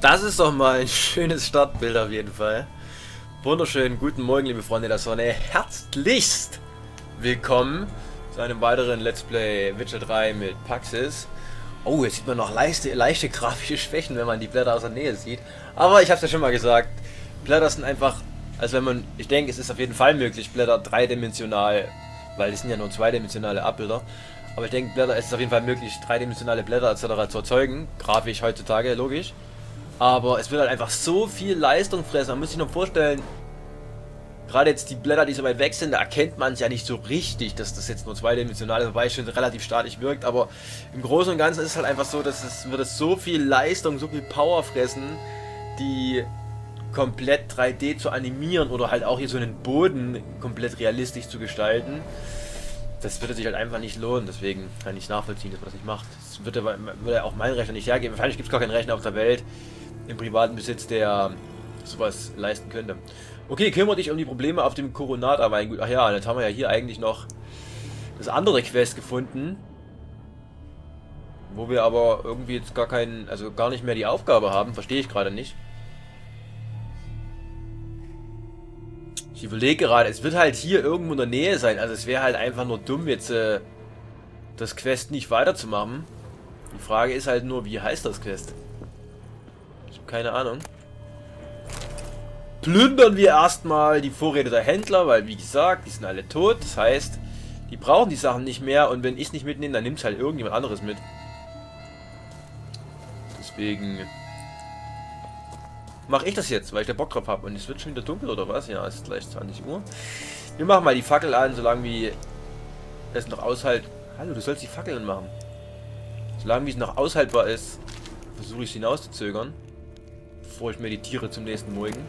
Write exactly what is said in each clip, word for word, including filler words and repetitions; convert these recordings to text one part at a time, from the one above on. Das ist doch mal ein schönes Startbild auf jeden Fall. Wunderschönen guten Morgen, liebe Freunde der Sonne. Herzlichst willkommen zu einem weiteren Let's Play Witcher drei mit Paxis. Oh, jetzt sieht man noch leichte, leichte grafische Schwächen, wenn man die Blätter aus der Nähe sieht. Aber ich habe es ja schon mal gesagt, Blätter sind einfach... Also wenn man... Ich denke, es ist auf jeden Fall möglich, Blätter dreidimensional... Weil das sind ja nur zweidimensionale Abbilder. Aber ich denke, Blätter, es ist auf jeden Fall möglich, dreidimensionale Blätter et cetera zu erzeugen. Grafisch heutzutage, logisch. Aber es wird halt einfach so viel Leistung fressen. Man muss sich nur vorstellen, gerade jetzt die Blätter, die so weit weg sind, da erkennt man es ja nicht so richtig, dass das jetzt nur zweidimensional ist, wobei es schon relativ statisch wirkt. Aber im Großen und Ganzen ist es halt einfach so, dass es wird es so viel Leistung, so viel Power fressen, die komplett drei D zu animieren oder halt auch hier so einen Boden komplett realistisch zu gestalten. Das würde sich halt einfach nicht lohnen, deswegen kann ich nachvollziehen, dass man das nicht macht. Das würde, würde auch mein Rechner nicht hergeben. Wahrscheinlich gibt es gar keinen Rechner auf der Welt im privaten Besitz, der sowas leisten könnte. Okay, kümmere dich um die Probleme auf dem Koronat, aber ein gut. Ach ja, jetzt haben wir ja hier eigentlich noch das andere Quest gefunden, wo wir aber irgendwie jetzt gar keinen, also gar nicht mehr die Aufgabe haben. Verstehe ich gerade nicht. Ich überlege gerade, es wird halt hier irgendwo in der Nähe sein. Also es wäre halt einfach nur dumm, jetzt äh, das Quest nicht weiterzumachen. Die Frage ist halt nur, wie heißt das Quest? Ich habe keine Ahnung. Plündern wir erstmal die Vorräte der Händler, weil wie gesagt, die sind alle tot. Das heißt, die brauchen die Sachen nicht mehr. Und wenn ich es nicht mitnehme, dann nimmt es halt irgendjemand anderes mit. Deswegen... Mache ich das jetzt, weil ich da Bock drauf habe. Und es wird schon wieder dunkel, oder was? Ja, es ist gleich zwanzig Uhr. Wir machen mal die Fackel an, solange wie es noch aushalt... Hallo, du sollst die Fackel anmachen. Solange wie es noch aushaltbar ist, versuche ich es hinauszuzögern. Bevor ich meditiere zum nächsten Morgen.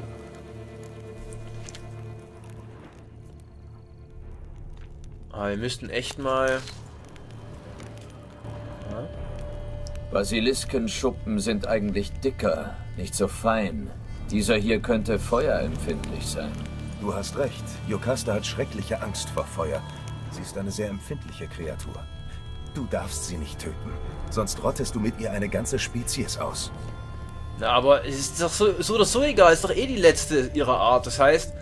Aber wir müssten echt mal... Ja. Basiliskenschuppen sind eigentlich dicker. Nicht so fein. Dieser hier könnte feuerempfindlich sein. Du hast recht. Iokaste hat schreckliche Angst vor Feuer. Sie ist eine sehr empfindliche Kreatur. Du darfst sie nicht töten. Sonst rottest du mit ihr eine ganze Spezies aus. Na, aber es ist doch so, so oder so egal. Es ist doch eh die letzte ihrer Art. Das heißt,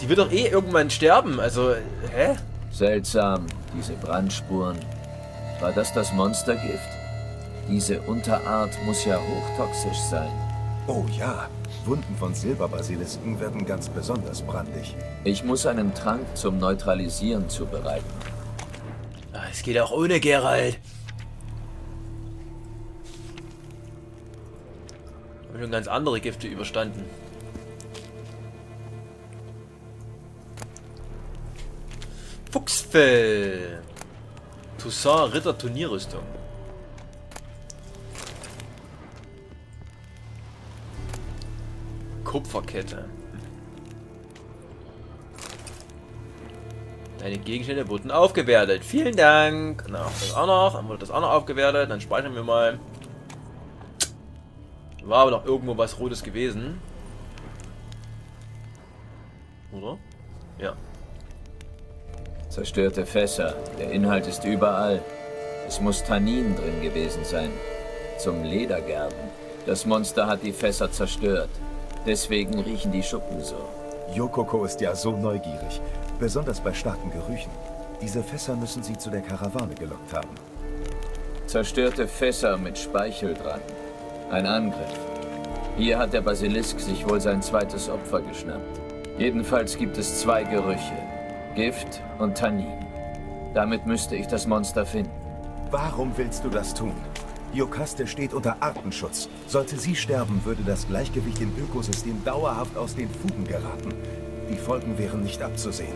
die wird doch eh irgendwann sterben. Also, hä? Seltsam, diese Brandspuren. War das das Monstergift? Diese Unterart muss ja hochtoxisch sein. Oh ja, Wunden von Silberbasilisken werden ganz besonders brandig. Ich muss einen Trank zum Neutralisieren zubereiten. Es geht auch ohne Geralt. Ich habe schon ganz andere Gifte überstanden. Fuchsfell. Toussaint Ritter Turnierrüstung. Kupferkette. Deine Gegenstände wurden aufgewertet. Vielen Dank. Na, das auch noch. Dann wurde das auch noch aufgewertet. Dann speichern wir mal. War aber noch irgendwo was Rotes gewesen. Oder? Ja. Zerstörte Fässer. Der Inhalt ist überall. Es muss Tannin drin gewesen sein. Zum Ledergerben. Das Monster hat die Fässer zerstört. Deswegen riechen die Schuppen so. Yokoko ist ja so neugierig, besonders bei starken Gerüchen. Diese Fässer müssen sie zu der Karawane gelockt haben. Zerstörte Fässer mit Speichel dran. Ein Angriff. Hier hat der Basilisk sich wohl sein zweites Opfer geschnappt. Jedenfalls gibt es zwei Gerüche. Gift und Tannin. Damit müsste ich das Monster finden. Warum willst du das tun? Iokaste steht unter Artenschutz. Sollte sie sterben, würde das Gleichgewicht im Ökosystem dauerhaft aus den Fugen geraten. Die Folgen wären nicht abzusehen.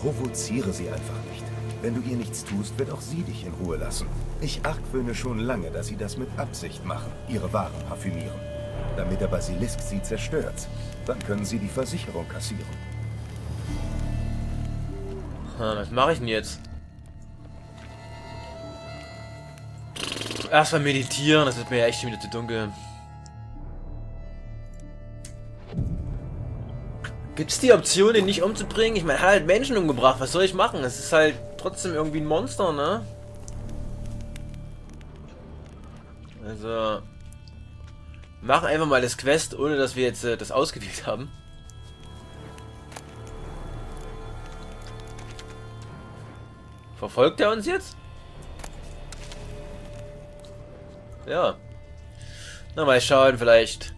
Provoziere sie einfach nicht. Wenn du ihr nichts tust, wird auch sie dich in Ruhe lassen. Ich argwöhne schon lange, dass sie das mit Absicht machen, ihre Waren parfümieren. Damit der Basilisk sie zerstört, dann können sie die Versicherung kassieren. Hm, was mache ich denn jetzt? Erstmal meditieren, das wird mir ja echt schon wieder zu dunkel. Gibt es die Option, den nicht umzubringen? Ich meine, er hat halt Menschen umgebracht, was soll ich machen? Es ist halt trotzdem irgendwie ein Monster, ne? Also... machen einfach mal das Quest, ohne dass wir jetzt äh, das ausgewählt haben. Verfolgt er uns jetzt? Ja. Na, mal schauen, vielleicht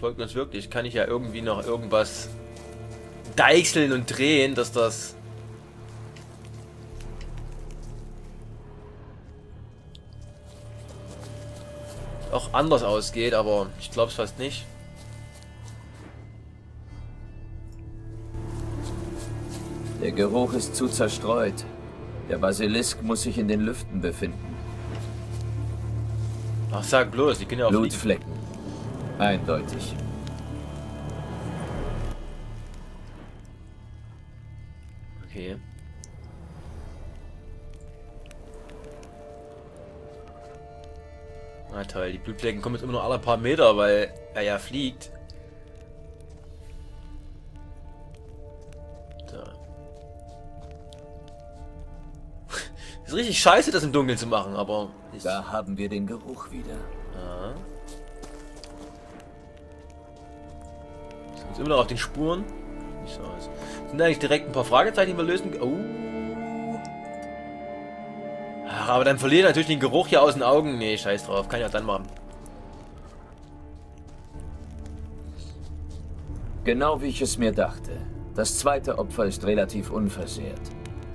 folgt uns wirklich. Kann ich ja irgendwie noch irgendwas deichseln und drehen, dass das... auch anders ausgeht, aber ich glaube es fast nicht. Der Geruch ist zu zerstreut. Der Basilisk muss sich in den Lüften befinden. Ach, sag bloß, die können ja auch Blutflecken. Eindeutig. Okay. Na toll, die Blutflecken kommen jetzt immer nur alle paar Meter, weil er ja fliegt. So. Ist richtig scheiße, das im Dunkeln zu machen, aber... Da haben wir den Geruch wieder. Aha. Sind wir immer noch auf den Spuren? Nicht so aus. Sind eigentlich direkt ein paar Fragezeichen, die wir lösen? Oh. Ach, aber dann verliert er natürlich den Geruch hier aus den Augen. Nee, scheiß drauf. Kann ich auch dann machen. Genau wie ich es mir dachte. Das zweite Opfer ist relativ unversehrt.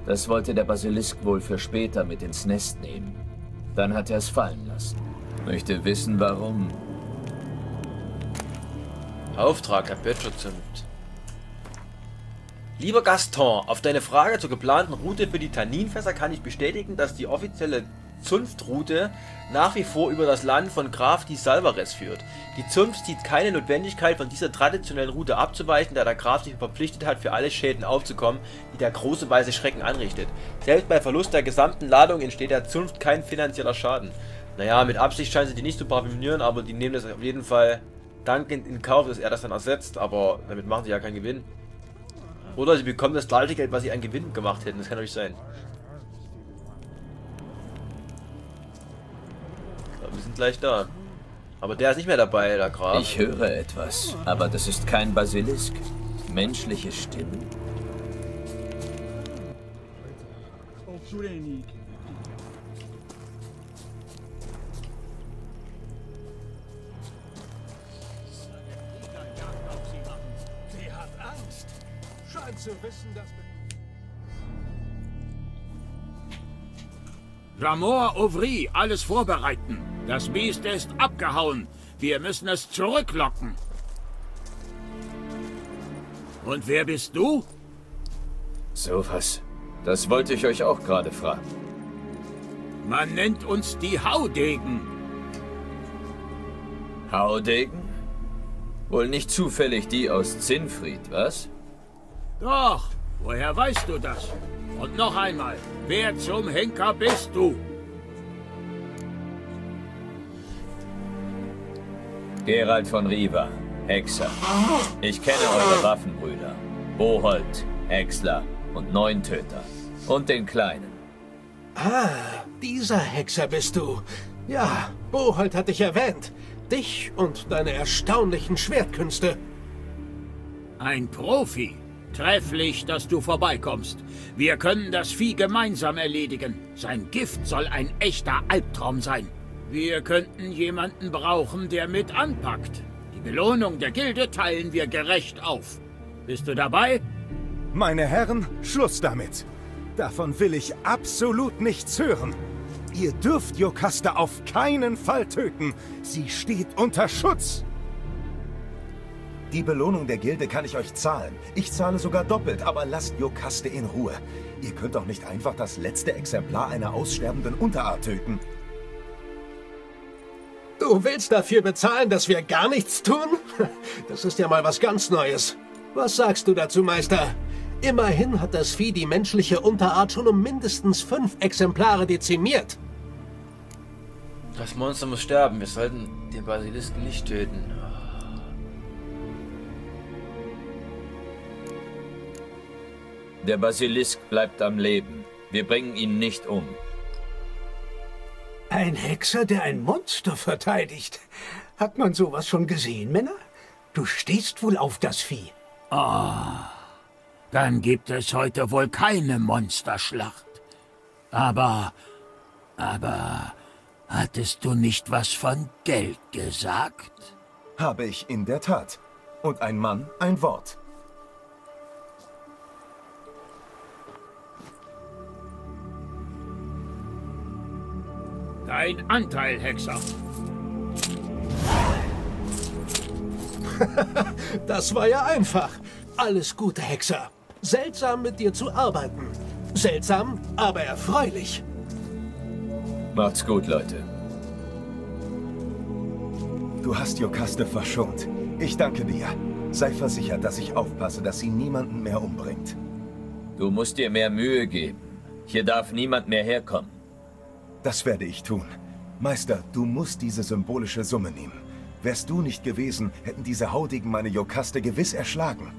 Das wollte der Basilisk wohl für später mit ins Nest nehmen. Dann hat er es fallen lassen. Möchte wissen, warum. Auftrag, Herr Pettersson. Lieber Gaston, auf deine Frage zur geplanten Route für die Tanninfässer kann ich bestätigen, dass die offizielle Zunftroute nach wie vor über das Land von Graf Di Salvarez führt. Die Zunft sieht keine Notwendigkeit, von dieser traditionellen Route abzuweichen, da der Graf sich verpflichtet hat, für alle Schäden aufzukommen, die der große weiße Schrecken anrichtet. Selbst bei Verlust der gesamten Ladung entsteht der Zunft kein finanzieller Schaden. Naja, mit Absicht scheinen sie die nicht zu parfümieren, aber die nehmen das auf jeden Fall dankend in Kauf, dass er das dann ersetzt, aber damit machen sie ja keinen Gewinn. Oder sie bekommen das gleiche Geld, was sie an Gewinn gemacht hätten. Das kann doch nicht sein. So, wir sind gleich da. Aber der ist nicht mehr dabei, der Graf. Ich höre etwas, aber das ist kein Basilisk. Menschliche Stimmen. Zu wissen, dass Ramon, Ouvry, alles vorbereiten. Das Biest ist abgehauen. Wir müssen es zurücklocken. Und wer bist du? Sowas. Das wollte ich euch auch gerade fragen. Man nennt uns die Haudegen. Haudegen? Wohl nicht zufällig die aus Zinfried, was? Doch, woher weißt du das? Und noch einmal, wer zum Henker bist du? Geralt von Riva, Hexer. Ich kenne eure Waffenbrüder. Boholt, Hexler und Neuntöter. Und den Kleinen. Ah, dieser Hexer bist du. Ja, Boholt hat dich erwähnt. Dich und deine erstaunlichen Schwertkünste. Ein Profi. Trefflich, dass du vorbeikommst. Wir können das Vieh gemeinsam erledigen. Sein Gift soll ein echter Albtraum sein. Wir könnten jemanden brauchen, der mit anpackt. Die Belohnung der Gilde teilen wir gerecht auf. Bist du dabei? Meine Herren, Schluss damit. Davon will ich absolut nichts hören. Ihr dürft Iokaste auf keinen Fall töten. Sie steht unter Schutz. Die Belohnung der Gilde kann ich euch zahlen. Ich zahle sogar doppelt, aber lasst Iokaste in Ruhe. Ihr könnt doch nicht einfach das letzte Exemplar einer aussterbenden Unterart töten. Du willst dafür bezahlen, dass wir gar nichts tun? Das ist ja mal was ganz Neues. Was sagst du dazu, Meister? Immerhin hat das Vieh die menschliche Unterart schon um mindestens fünf Exemplare dezimiert. Das Monster muss sterben. Wir sollten den Basilisken nicht töten. Der Basilisk bleibt am Leben. Wir bringen ihn nicht um. Ein Hexer, der ein Monster verteidigt. Hat man sowas schon gesehen, Männer? Du stehst wohl auf das Vieh. Ah, dann gibt es heute wohl keine Monsterschlacht. Aber, aber, hattest du nicht was von Geld gesagt? Habe ich in der Tat. Und ein Mann ein Wort. Dein Anteil, Hexer. Das war ja einfach. Alles Gute, Hexer. Seltsam, mit dir zu arbeiten. Seltsam, aber erfreulich. Macht's gut, Leute. Du hast Iokaste verschont. Ich danke dir. Sei versichert, dass ich aufpasse, dass sie niemanden mehr umbringt. Du musst dir mehr Mühe geben. Hier darf niemand mehr herkommen. Das werde ich tun. Meister, du musst diese symbolische Summe nehmen. Wärst du nicht gewesen, hätten diese Hautigen meine Iokaste gewiss erschlagen.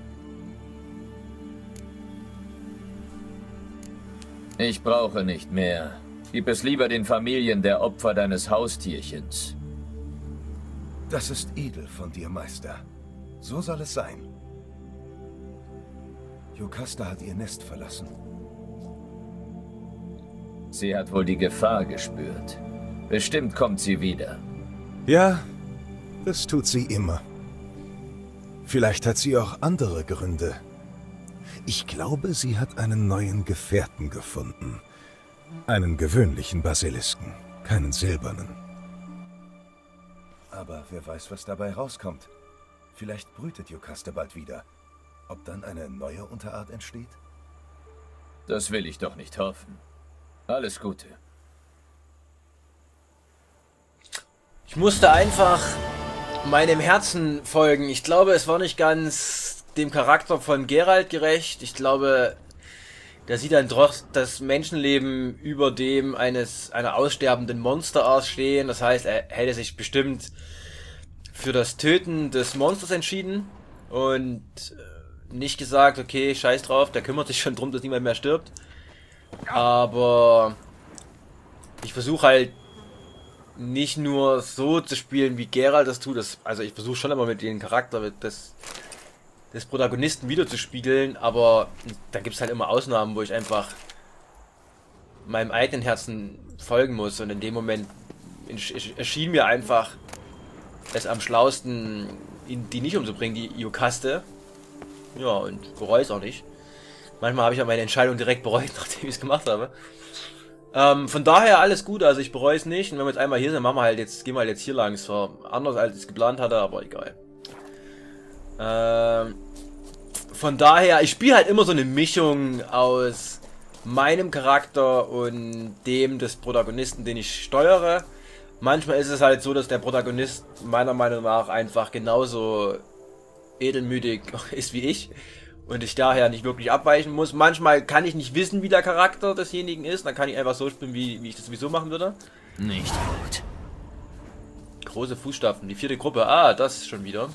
Ich brauche nicht mehr. Gib es lieber den Familien der Opfer deines Haustierchens. Das ist edel von dir, Meister. So soll es sein. Iokaste hat ihr Nest verlassen. Sie hat wohl die Gefahr gespürt. Bestimmt kommt sie wieder. Ja, das tut sie immer. Vielleicht hat sie auch andere Gründe. Ich glaube, sie hat einen neuen Gefährten gefunden. Einen gewöhnlichen Basilisken, keinen silbernen. Aber wer weiß, was dabei rauskommt. Vielleicht brütet Iokaste bald wieder. Ob dann eine neue Unterart entsteht? Das will ich doch nicht hoffen. Alles Gute. Ich musste einfach meinem Herzen folgen. Ich glaube, es war nicht ganz dem Charakter von Geralt gerecht. Ich glaube, der sieht dann doch das Menschenleben über dem eines einer aussterbenden Monsterart stehen. Das heißt, er hätte sich bestimmt für das Töten des Monsters entschieden und nicht gesagt, okay, scheiß drauf, der kümmert sich schon drum, dass niemand mehr stirbt. Aber ich versuche halt nicht nur so zu spielen, wie Geralt das tut. Das, also ich versuche schon immer mit dem Charakter des, des Protagonisten wieder zu spiegeln, aber da gibt es halt immer Ausnahmen, wo ich einfach meinem eigenen Herzen folgen muss. Und in dem Moment erschien mir einfach es am schlauesten, die nicht umzubringen, die Iokaste. Ja, und bereue es auch nicht. Manchmal habe ich ja meine Entscheidung direkt bereut, nachdem ich es gemacht habe. Ähm, von daher alles gut, also ich bereue es nicht. Und wenn wir jetzt einmal hier sind, machen wir halt jetzt, gehen wir halt jetzt hier lang. Es war anders, als ich es geplant hatte, aber egal. Ähm, von daher, ich spiele halt immer so eine Mischung aus meinem Charakter und dem des Protagonisten, den ich steuere. Manchmal ist es halt so, dass der Protagonist meiner Meinung nach einfach genauso edelmütig ist wie ich. Und ich daher nicht wirklich abweichen muss. Manchmal kann ich nicht wissen, wie der Charakter desjenigen ist. Dann kann ich einfach so spielen, wie, wie ich das sowieso machen würde. Nicht gut. Große Fußstapfen, die vierte Gruppe. Ah, das schon wieder.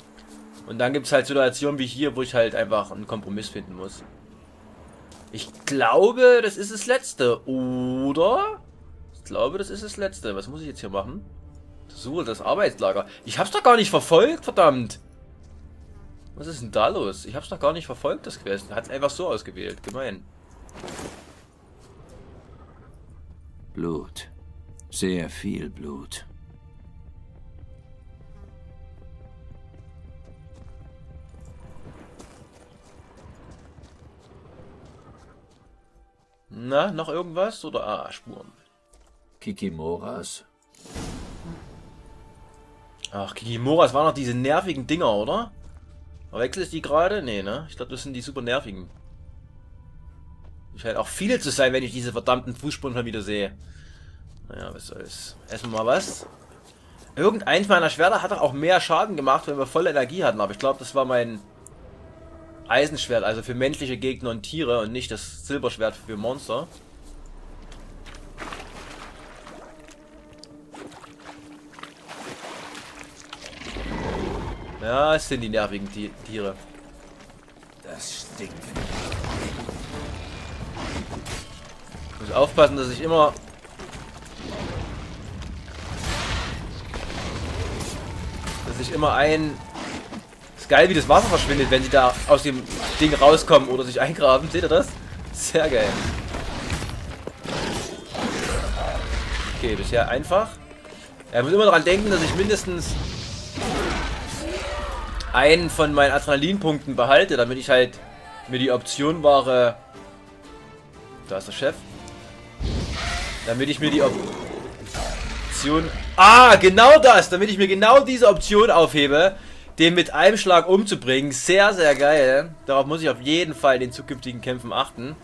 Und dann gibt es halt Situationen wie hier, wo ich halt einfach einen Kompromiss finden muss. Ich glaube, das ist das Letzte, oder? Ich glaube, das ist das Letzte. Was muss ich jetzt hier machen? Suche das Arbeitslager. Ich hab's doch gar nicht verfolgt, verdammt. Was ist denn da los? Ich hab's doch gar nicht verfolgt, das Quest. Hat's einfach so ausgewählt. Gemein. Blut. Sehr viel Blut. Na, noch irgendwas? Oder ah, Spuren. Kikimoras. Ach, Kikimoras waren noch diese nervigen Dinger, oder? Wechsel ich die gerade? Nee, ne? Ich glaube, das sind die super nervigen. Ich halt auch viel zu sein, wenn ich diese verdammten Fußspuren schon wieder sehe. Naja, was soll's. Essen wir mal was. Irgendeins meiner Schwerter hat doch auch mehr Schaden gemacht, wenn wir volle Energie hatten. Aber ich glaube, das war mein Eisenschwert, also für menschliche Gegner und Tiere und nicht das Silberschwert für Monster. Ja, es sind die nervigen Tiere. Das stinkt. Ich muss aufpassen, dass ich immer sich immer ein. Ist geil, wie das Wasser verschwindet, wenn sie da aus dem Ding rauskommen oder sich eingraben. Seht ihr das? Sehr geil. Okay, bisher einfach. Er muss immer daran denken, dass ich mindestens einen von meinen Adrenalinpunkten behalte, damit ich halt mir die Option wahre. Da ist der Chef. Damit ich mir die Option. Ah, genau das! Damit ich mir genau diese Option aufhebe, den mit einem Schlag umzubringen. Sehr, sehr geil. Darauf muss ich auf jeden Fall in den zukünftigen Kämpfen achten.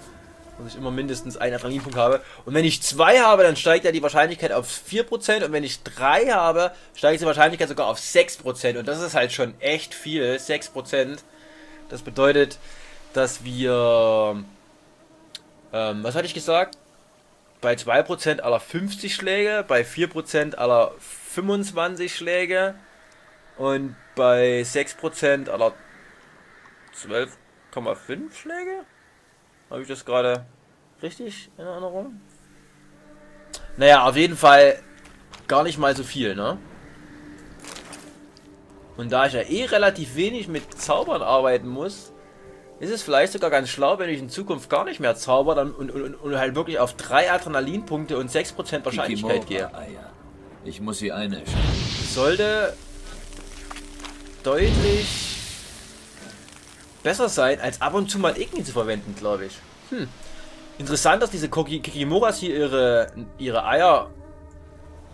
Dass ich immer mindestens einen Adrenalinpunkt habe. Und wenn ich zwei habe, dann steigt ja die Wahrscheinlichkeit auf vier Prozent. Und wenn ich drei habe, steigt die Wahrscheinlichkeit sogar auf sechs Prozent. Und das ist halt schon echt viel. sechs Prozent. Das bedeutet, dass wir... Ähm, was hatte ich gesagt? Bei zwei Prozent aller fünfzig Schläge, bei vier Prozent aller fünfundzwanzig Schläge und bei sechs Prozent aller zwölf Komma fünf Schläge? Habe ich das gerade richtig in Erinnerung? Naja, auf jeden Fall gar nicht mal so viel, ne? Und da ich ja eh relativ wenig mit Zaubern arbeiten muss, ist es vielleicht sogar ganz schlau, wenn ich in Zukunft gar nicht mehr zauber dann und, und, und halt wirklich auf drei Adrenalinpunkte und sechs Prozent Wahrscheinlichkeit gehe. Ich muss sie eine. Sollte deutlich besser sein, als ab und zu mal Igni zu verwenden, glaube ich. Hm. Interessant, dass diese Kikimoras hier ihre, ihre Eier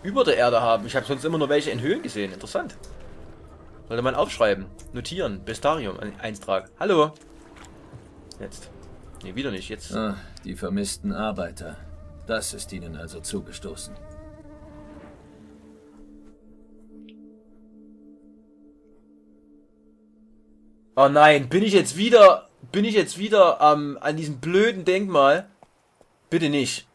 über der Erde haben. Ich habe sonst immer nur welche in Höhen gesehen. Interessant. Sollte man aufschreiben. Notieren. Bestarium. Eintrag. Hallo. Jetzt. Ne, wieder nicht. Jetzt. Ah, die vermissten Arbeiter. Das ist ihnen also zugestoßen. Oh nein, bin ich jetzt wieder, bin ich jetzt wieder ähm, an diesem blöden Denkmal? Bitte nicht.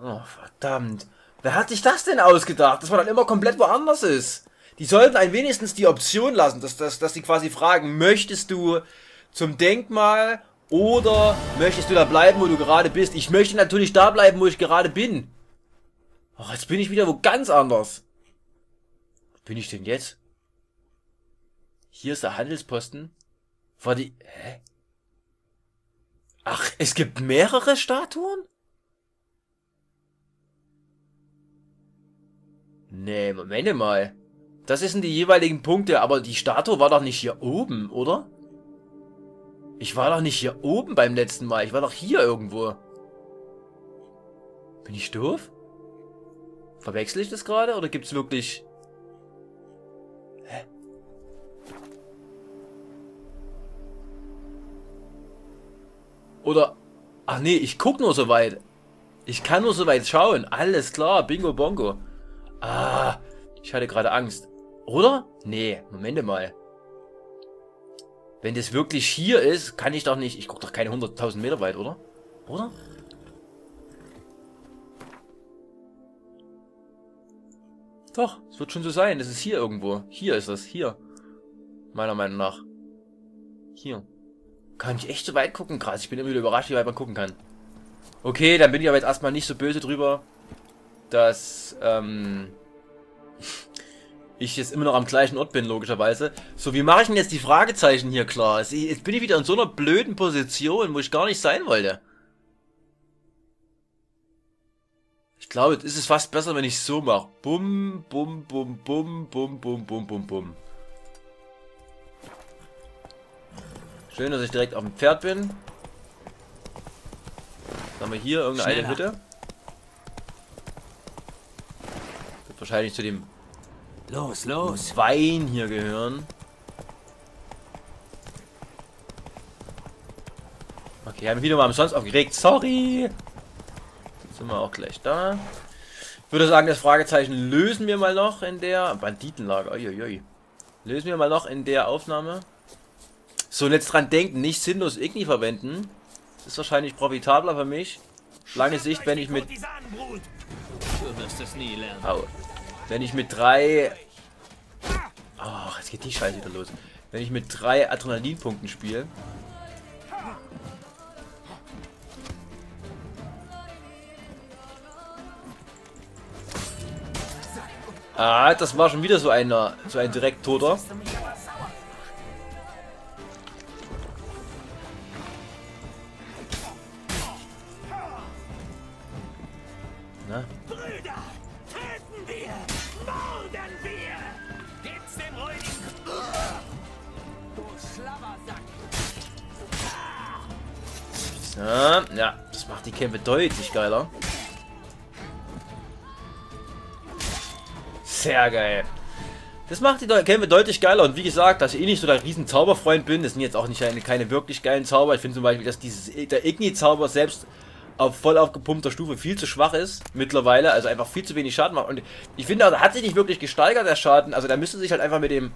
Oh, verdammt. Wer hat sich das denn ausgedacht, dass man dann immer komplett woanders ist? Die sollten einen wenigstens die Option lassen, dass, dass, dass die quasi fragen, möchtest du zum Denkmal oder möchtest du da bleiben, wo du gerade bist? Ich möchte natürlich da bleiben, wo ich gerade bin. Oh, jetzt bin ich wieder wo ganz anders. Wo bin ich denn jetzt? Hier ist der Handelsposten. War die... Hä? Ach, es gibt mehrere Statuen? Nee, Moment mal. Das sind die jeweiligen Punkte, aber die Statue war doch nicht hier oben, oder? Ich war doch nicht hier oben beim letzten Mal. Ich war doch hier irgendwo. Bin ich doof? Verwechsel ich das gerade oder gibt's wirklich... Oder, ach nee, ich guck nur so weit. Ich kann nur so weit schauen. Alles klar, bingo bongo. Ah, ich hatte gerade Angst. Oder? Nee, Moment mal. Wenn das wirklich hier ist, kann ich doch nicht... Ich guck doch keine hunderttausend Meter weit, oder? Oder? Doch, es wird schon so sein. Das ist hier irgendwo. Hier ist das, hier. Meiner Meinung nach. Hier. Kann ich echt so weit gucken? Krass, ich bin immer wieder überrascht, wie weit man gucken kann. Okay, dann bin ich aber jetzt erstmal nicht so böse drüber, dass ähm, ich jetzt immer noch am gleichen Ort bin, logischerweise. So, wie mache ich denn jetzt die Fragezeichen hier klar? Jetzt bin ich wieder in so einer blöden Position, wo ich gar nicht sein wollte. Ich glaube, jetzt ist es fast besser, wenn ich so mache. Bum, bum, bum, bum, bum, bum, bum, bum, bum. Schön, dass ich direkt auf dem Pferd bin. Dann haben wir hier irgendeine Schneller. Hütte. Das wird wahrscheinlich zu dem los, los. Wein hier gehören. Okay, haben wir wieder mal umsonst aufgeregt. Sorry. Jetzt sind wir auch gleich da. Ich würde sagen, das Fragezeichen lösen wir mal noch in der... Banditenlager, uiuiui. Lösen wir mal noch in der Aufnahme. So, und jetzt dran denken, nicht sinnlos Igni verwenden. Das ist wahrscheinlich profitabler für mich. Lange Sicht, wenn ich mit... Au. Wenn ich mit drei... Oh, jetzt geht die Scheiße wieder los. Wenn ich mit drei Adrenalinpunkten spiele. Ah, das war schon wieder so einer, so ein Direkttoter. Na? Ja, ja, das macht die Kämpfe deutlich geiler. Sehr geil. Das macht die Kämpfe deutlich geiler. Und wie gesagt, dass ich eh nicht so der riesen Zauberfreund bin, das sind jetzt auch nicht eine, keine wirklich geilen Zauber. Ich finde zum Beispiel, dass dieses, der Igni-Zauber selbst auf voll aufgepumpter Stufe viel zu schwach ist mittlerweile. Also einfach viel zu wenig Schaden macht. Und ich finde, also hat sich nicht wirklich gesteigert, der Schaden. Also da müsste sich halt einfach mit dem